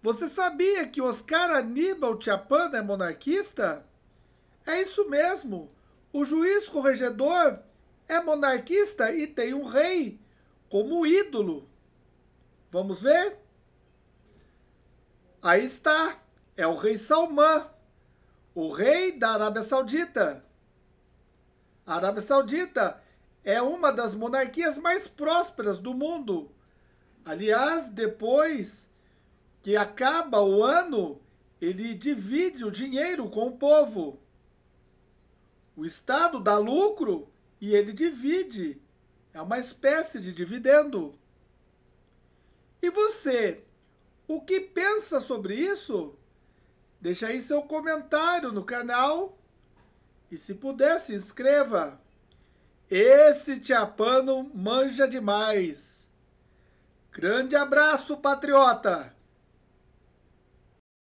Você sabia que Oscar Anibal Chiappano é monarquista? É isso mesmo. O juiz corregedor é monarquista e tem um rei como ídolo. Vamos ver? Aí está. É o rei Salman, o rei da Arábia Saudita. A Arábia Saudita é uma das monarquias mais prósperas do mundo. Aliás, depois que acaba o ano, ele divide o dinheiro com o povo. O Estado dá lucro e ele divide. É uma espécie de dividendo. E você, o que pensa sobre isso? Deixa aí seu comentário no canal e, se puder, se inscreva. Esse Chiappano manja demais. Grande abraço, patriota!